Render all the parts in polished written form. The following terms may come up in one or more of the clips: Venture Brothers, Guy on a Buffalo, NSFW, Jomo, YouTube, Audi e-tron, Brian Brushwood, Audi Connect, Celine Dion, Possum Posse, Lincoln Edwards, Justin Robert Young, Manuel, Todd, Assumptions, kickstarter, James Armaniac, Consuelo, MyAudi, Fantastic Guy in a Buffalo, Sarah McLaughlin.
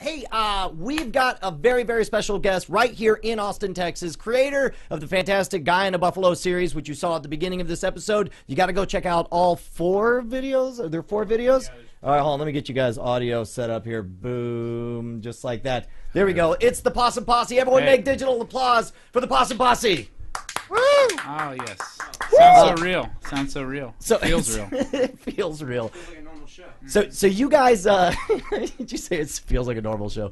Hey, we've got a very, very special guest right here in Austin, Texas, creator of the Fantastic Guy in a Buffalo series, which you saw at the beginning of this episode. You got to go check out all four videos. Are there four videos? Yeah, all right, hold on. Let me get you guys audio set up here. Boom. Just like that. There we go. It's the Possum Posse. Everyone make digital applause for the Possum Posse. Woo! Oh, yes. Woo! Sounds so real. Sounds so real. So, feels real. It feels real. It feels like a normal show. So you guys, did you say it feels like a normal show?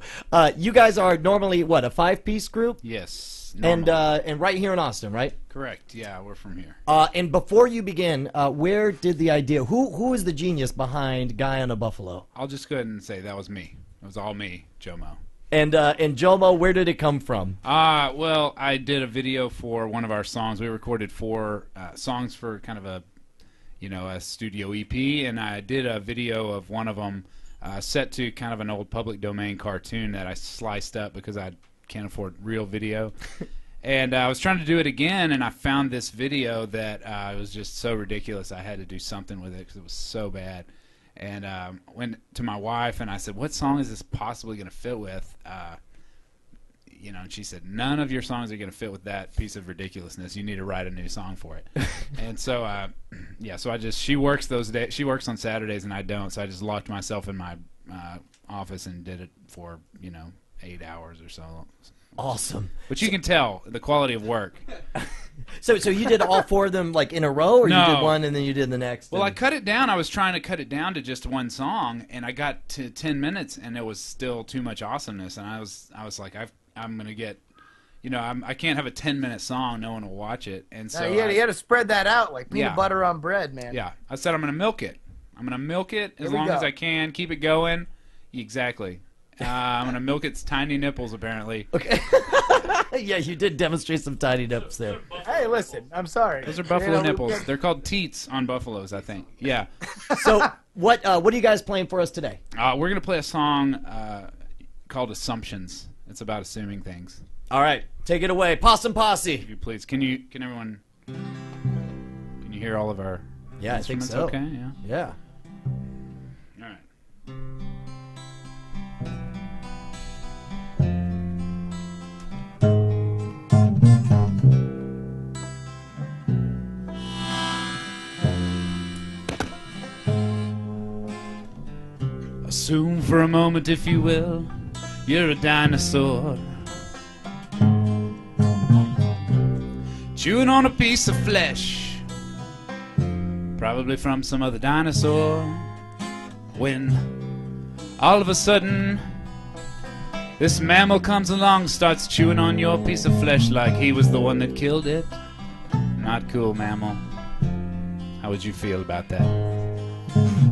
You guys are normally, what, a five-piece group? Yes. Normal. And right here in Austin, right? Correct. Yeah, we're from here. And before you begin, where did the idea, who is the genius behind Guy on a Buffalo? I'll just go ahead and say that was me. It was all me, Jomo. And Jomo, where did it come from? Well, I did a video for one of our songs. We recorded four songs for kind of a, you know, a studio EP, and I did a video of one of them set to kind of an old public domain cartoon that I sliced up because I can't afford real video. And I was trying to do it again, and I found this video that it was just so ridiculous. I had to do something with it because it was so bad. And went to my wife and I said, what song is this possibly going to fit with? You know, and she said, none of your songs are going to fit with that piece of ridiculousness. You need to write a new song for it. And so, yeah, so I just, she works those days. She works on Saturdays and I don't. So I just locked myself in my office and did it for, you know, 8 hours or so. Awesome. But you can tell the quality of work. So you did all four of them like in a row, or you did one and then you did the next? Well, I cut it down. I was trying to cut it down to just one song, and I got to 10 minutes, and it was still too much awesomeness. And I was like, I'm gonna get, you know, I can't have a 10-minute song. No one will watch it. And so you had to spread that out like peanut butter on bread, man. Yeah, I said I'm gonna milk it. I'm gonna milk it as long as I can. Keep it going. Exactly. I'm gonna milk its tiny nipples, apparently. Okay. Yeah, you did demonstrate some tiny nips there. Hey, listen, I'm sorry. Those are buffalo nipples. They're called teats on buffaloes, I think. Yeah. So what are you guys playing for us today? We're gonna play a song called Assumptions. It's about assuming things. All right, take it away, Possum Posse. If you please, can you hear all of our instruments? I think so. Okay. Yeah. Yeah. All right. Assume for a moment, if you will, you're a dinosaur chewing on a piece of flesh, probably from some other dinosaur, when all of a sudden this mammal comes along, starts chewing on your piece of flesh like he was the one that killed it. Not cool, mammal. How would you feel about that?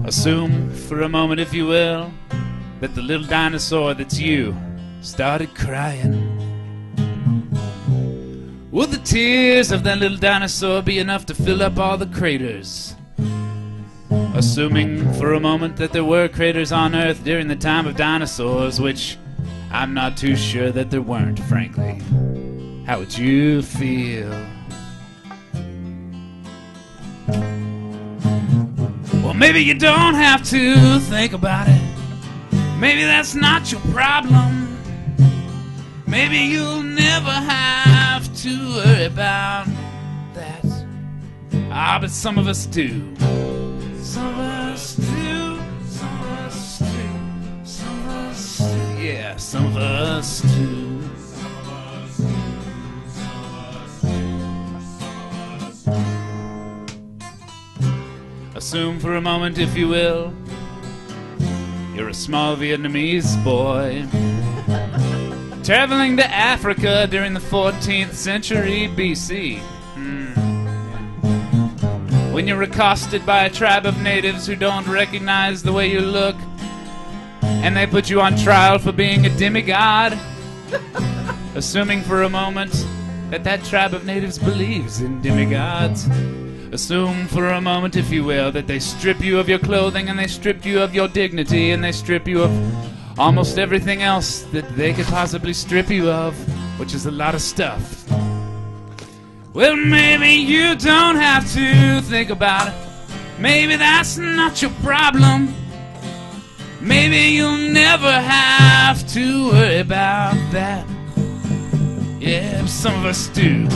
Assume for a moment, if you will, that the little dinosaur that's you started crying. Will the tears of that little dinosaur be enough to fill up all the craters? Assuming for a moment that there were craters on Earth during the time of dinosaurs, which I'm not too sure that there weren't, frankly. How would you feel? Maybe you don't have to think about it. Maybe that's not your problem. Maybe you'll never have to worry about that. Ah, but some of us do. Some of us do. Some of us do. Some of us do. Yeah, some of us do. Some of us do. Some of us do. Some of us do. Assume for a moment, if you will, you're a small Vietnamese boy traveling to Africa during the 14th century BC. When you're accosted by a tribe of natives who don't recognize the way you look, and they put you on trial for being a demigod, assuming for a moment that that tribe of natives believes in demigods. Assume for a moment, if you will, that they strip you of your clothing, and they strip you of your dignity, and they strip you of almost everything else that they could possibly strip you of, which is a lot of stuff. Well, maybe you don't have to think about it. Maybe that's not your problem. Maybe you'll never have to worry about that. Yeah, some of us do.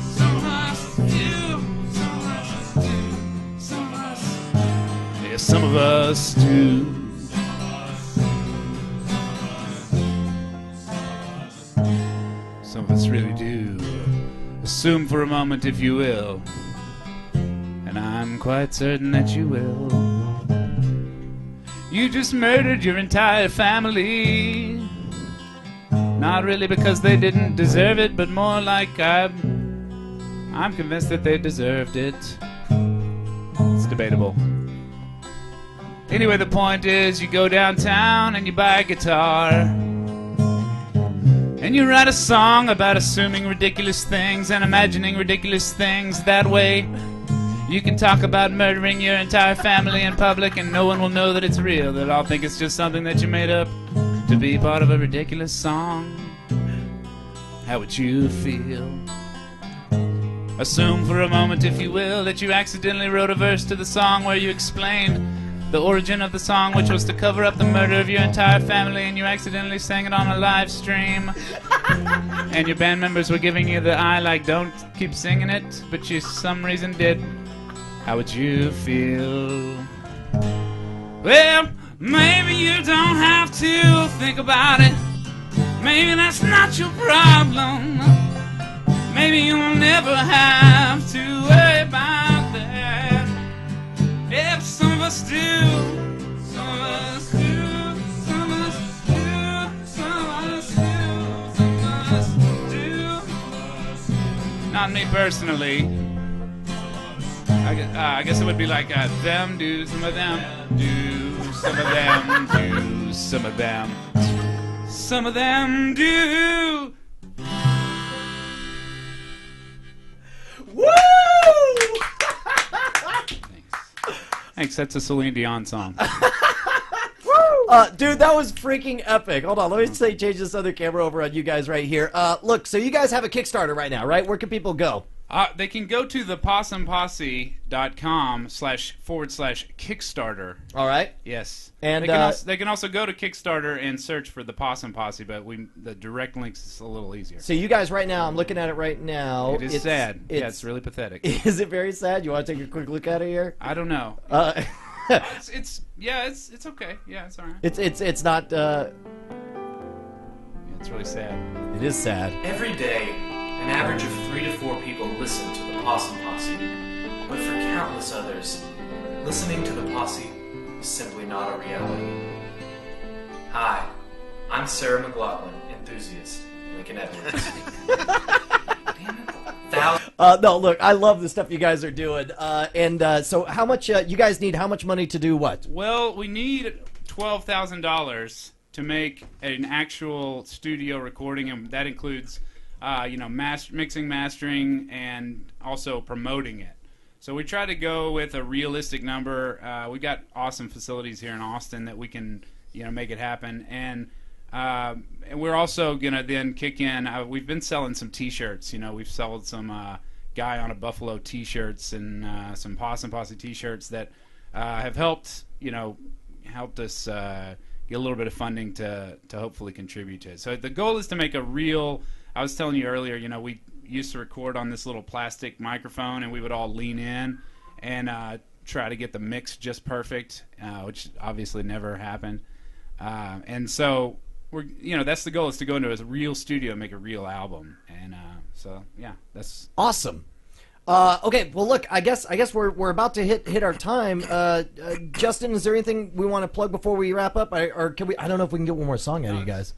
Some of us do. Some of us do. Some of us do. Yeah, some of us do. Some of us really do. Assume for a moment, if you will, and I'm quite certain that you will. You just murdered your entire family. Not really because they didn't deserve it, but more like I'm convinced that they deserved it. It's debatable. Anyway, the point is you go downtown and you buy a guitar. And you write a song about assuming ridiculous things and imagining ridiculous things. That way, you can talk about murdering your entire family in public and no one will know that it's real. They'll all think it's just something that you made up to be part of a ridiculous song. How would you feel? Assume for a moment, if you will, that you accidentally wrote a verse to the song where you explained the origin of the song, which was to cover up the murder of your entire family, and you accidentally sang it on a live stream. And your band members were giving you the eye like, don't keep singing it, but you some reason did. How would you feel? Well, maybe you don't have to think about it. Maybe that's not your problem. Maybe you'll never have to worry about that. If some of us do, some of us do, some of us do, some of us do, some of us do. Not me personally. I guess it would be like them do, some of them do, some of them do, some of them, some of them do. Woo! Thanks, that's a Celine Dion song. Dude, that was freaking epic. Hold on, let me say, change this other camera over on you guys right here. Look, so you guys have a Kickstarter right now, right? Where can people go? They can go to thepossumposse.com//Kickstarter. All right. Yes. And they can also go to Kickstarter and search for the Possum Posse, but the direct links is a little easier. So you guys right now, I'm looking at it right now. It is sad. Yeah, it's really pathetic. Is it very sad? You want to take a quick look at it here? I don't know. It's okay. Yeah, it's all right. It's not. Yeah, it's really sad. It is sad. Every day, an average of 3 to 4 people listen to the Possum Posse, but for countless others, listening to the Posse is simply not a reality. Hi, I'm Sarah McLaughlin, enthusiast, Lincoln Edwards. No, look, I love the stuff you guys are doing. So how much, you guys need how much money to do what? Well, we need $12,000 to make an actual studio recording, and that includes mixing, mastering, and also promoting it. So we try to go with a realistic number. We've got awesome facilities here in Austin that we can, make it happen. And we're also gonna then kick in. We've been selling some T-shirts. We've sold some Guy on a Buffalo T-shirts and some Possum Posse T-shirts that have helped, helped us get a little bit of funding to hopefully contribute to it. So the goal is to make a real. I was telling you earlier, we used to record on this little plastic microphone, and we would all lean in and try to get the mix just perfect, which obviously never happened. And so, that's the goal, is to go into a real studio and make a real album. And so, yeah, that's awesome. Okay, well, look, I guess we're about to hit our time. Justin, is there anything we want to plug before we wrap up, or can we? I don't know if we can get one more song out of you guys.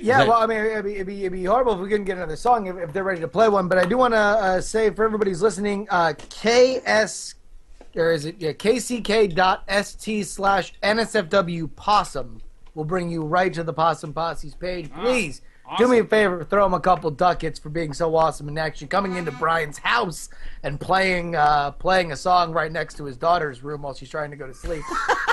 Yeah, well, I mean, it'd be horrible if we couldn't get another song if they're ready to play one. But I do want to say for everybody who's listening, kck.st/NSFW Possum will bring you right to the Possum Posse's page. Please awesome. Do me a favor, throw him a couple ducats for being so awesome and actually coming into Brian's house and playing a song right next to his daughter's room while she's trying to go to sleep.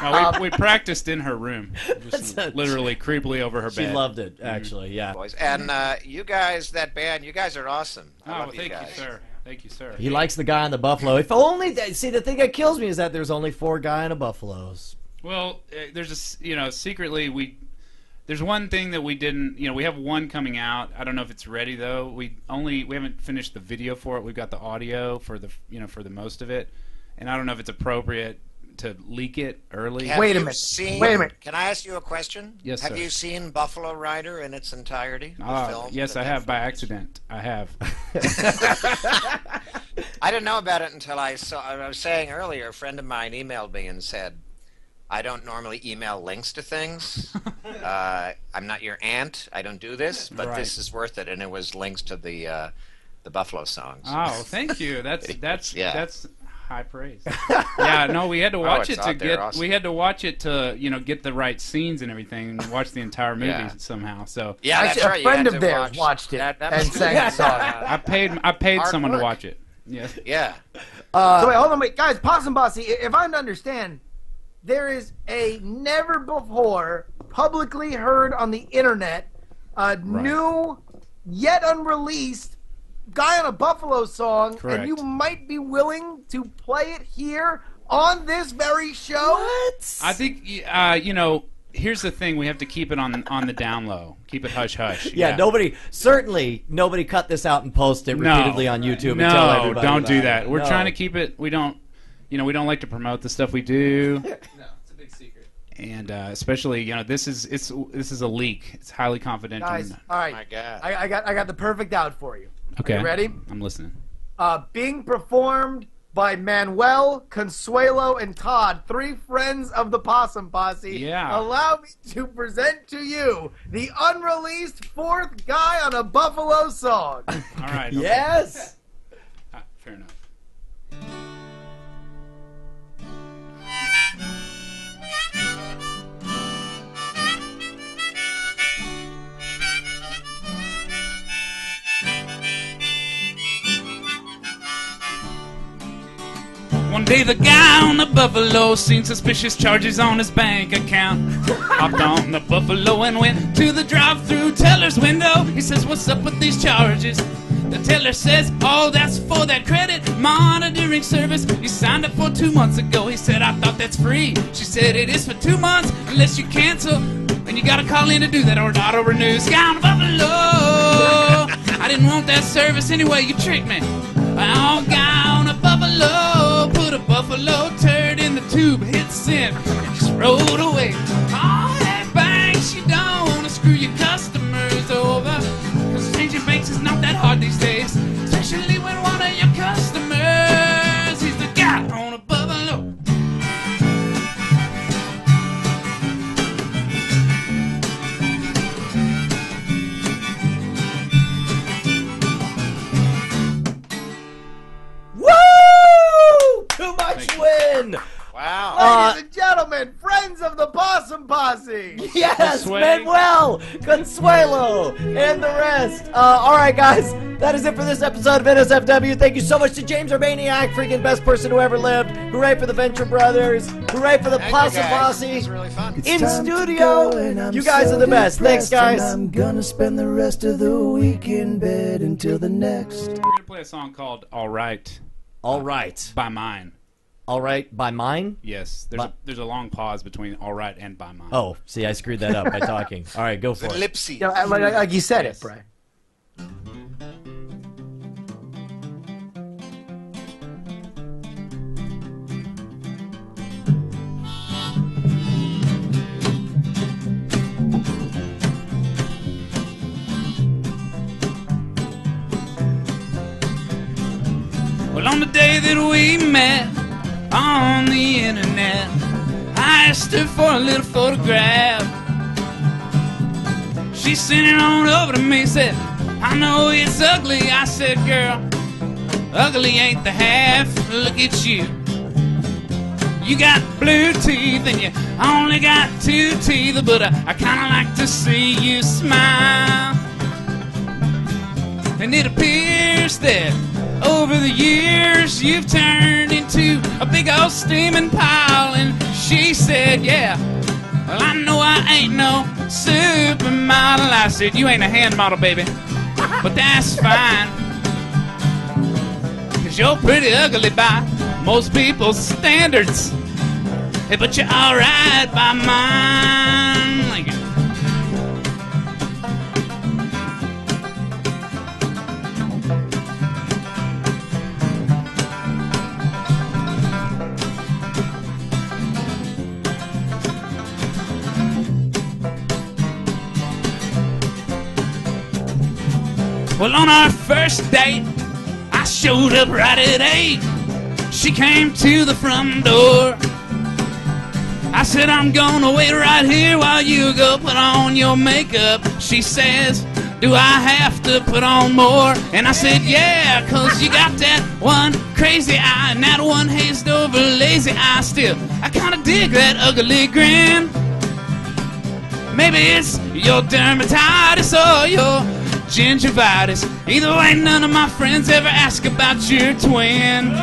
No, we practiced in her room, just literally creepily over her bed. She loved it, actually, yeah. And you guys, that band, you guys are awesome. I love you guys. Thank you, sir. Thank you, sir. He likes the Guy on the Buffalo. If only, see, the thing that kills me is that there's only 4 Guy on a Buffaloes. Well, there's a, secretly there's one thing that we didn't, we have one coming out. I don't know if it's ready though. We haven't finished the video for it. We've got the audio for the, for the most of it. And I don't know if it's appropriate to leak it early. Wait a minute. Can I ask you a question? Yes, sir. Have you seen Buffalo Rider in its entirety? The film yes, I have, by accident. I have. I didn't know about it until I saw, I was saying earlier, a friend of mine emailed me and said, I don't normally email links to things. I'm not your aunt. I don't do this, but this is worth it. And it was links to the Buffalo songs. Oh, thank you. That's high praise. Yeah, no, we had to watch it to get. Awesome. We had to watch it to get the right scenes and everything. And watch the entire movie somehow. So yeah, that's right. A friend of theirs watched it and sang the song. I paid someone to watch it. Yeah. Yeah. So wait, hold on, wait, guys. Possum Posse. If I understand. There is a never before publicly heard on the internet new, yet unreleased Guy on a Buffalo song, and you might be willing to play it here on this very show. What? I think here's the thing: we have to keep it on the down low, keep it hush hush. Yeah, certainly nobody cut this out and post it repeatedly on YouTube. No, and tell everybody don't do that. We're trying to keep it. We don't. We don't like to promote the stuff we do. No, it's a big secret. And especially, this is a leak. It's highly confidential. Guys, all right. Oh my God. I got the perfect out for you. Okay. Are you ready? I'm listening. Being performed by Manuel, Consuelo, and Todd, three friends of the Possum Posse. Yeah. Allow me to present to you the unreleased fourth Guy on a Buffalo song. All right. Okay. Yes. Fair enough. One day the guy on the buffalo seen suspicious charges on his bank account. Hopped on the buffalo and went to the drive-through teller's window. He says, what's up with these charges? The teller says, oh, that's for that credit monitoring service you signed up for 2 months ago. He said, I thought that's free. She said, it is for 2 months unless you cancel. And you gotta call in to do that or it auto-renews. Guy on the buffalo, I didn't want that service anyway, you tricked me. Oh, guy on the buffalo. Put a buffalo turd in the tube, hit send, just rolled away. All that banks, you don't want to screw your customers over, cause changing banks is not that hard these days, especially when one of your customers is the guy on a buffalo. Win! Wow. Ladies and gentlemen, friends of the Possum Posse! Yes, Manuel, Consuelo, and the rest. All right, guys, that is it for this episode of NSFW. Thank you so much to James Armaniac, freaking best person who ever lived. Hooray for the Venture Brothers. Hooray for the Possum Posse. It was really fun. In studio, you guys are the best. Thanks, guys. I'm going to spend the rest of the week in bed until the next. We're going to play a song called All Right. All Right. By Mine. All Right by Mine? Yes. There's a long pause between All Right and By Mine. Oh, see, I screwed that up by talking. All right, go for it. Ellipsis. You know, like you said it, Brian. Well, on the day that we met on the internet, I asked her for a little photograph. She sent it on over to me, said, I know it's ugly. I said, girl, ugly ain't the half. Look at you. You got blue teeth and you only got 2 teeth, but I kinda like to see you smile. And it appears that over the years you've turned into a big old steaming pile. And she said, yeah, well, I know I ain't no supermodel. I said, you ain't a hand model, baby, but that's fine, cause you're pretty ugly by most people's standards. Hey, but you're all right by mine. Like it. Well, on our first date, I showed up right at 8. She came to the front door. I said, I'm gonna wait right here while you go put on your makeup. She says, do I have to put on more? And I said, yeah, cause you got that one crazy eye and that one hazed over lazy eye still. I kinda dig that ugly grin. Maybe it's your dermatitis or your gingivitis. Either way, none of my friends ever ask about your twin.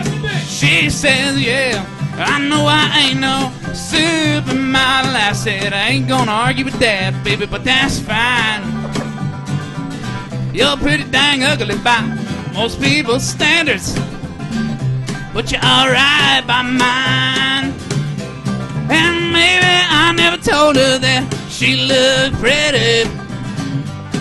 She says, yeah, I know I ain't no supermodel. I said, I ain't gonna argue with that, baby, but that's fine. You're pretty dang ugly by most people's standards, but you're alright by mine. And maybe I never told her that she looked pretty,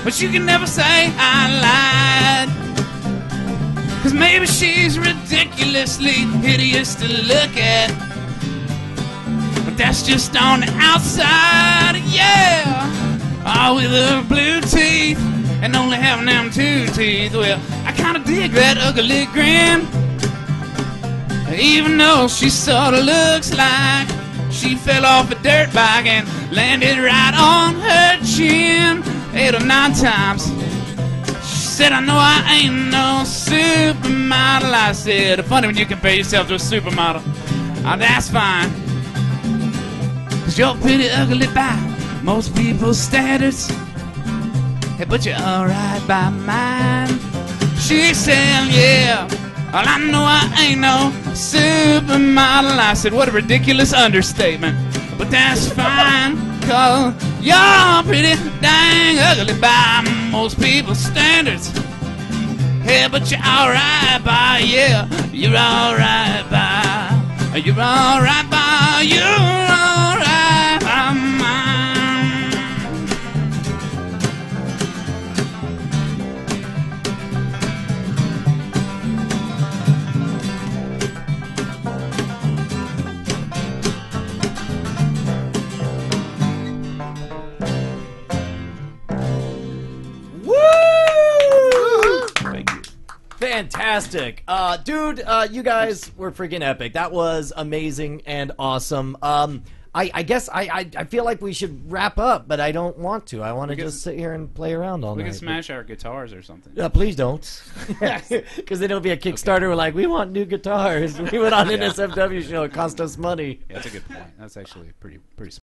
but you can never say I lied, cause maybe she's ridiculously hideous to look at, but that's just on the outside, yeah. Oh, with her blue teeth and only having them 2 teeth, well, I kinda dig that ugly grin, even though she sorta looks like she fell off a dirt bike and landed right on her chin 8 or 9 times. She said, I know I ain't no supermodel. I said, funny when you compare yourself to a supermodel. Oh, that's fine, cause you're pretty ugly by most people's standards, hey, but you're alright by mine. She said, yeah, well, I know I ain't no supermodel. I said, what a ridiculous understatement, but that's fine, cause you're pretty dang ugly by most people's standards. Yeah, but you're alright by, yeah, you're alright by, you're alright by, you're alright by Fantastic. Dude, you guys were freaking epic. That was amazing and awesome. I guess I feel like we should wrap up, but I don't want to. I want to just sit here and play around all night. We can smash our guitars or something. Yeah, please don't. Because then it'll be a Kickstarter. Okay. We're like, we want new guitars. We went on NSFW show. It cost us money. Yeah, that's a good point. That's actually pretty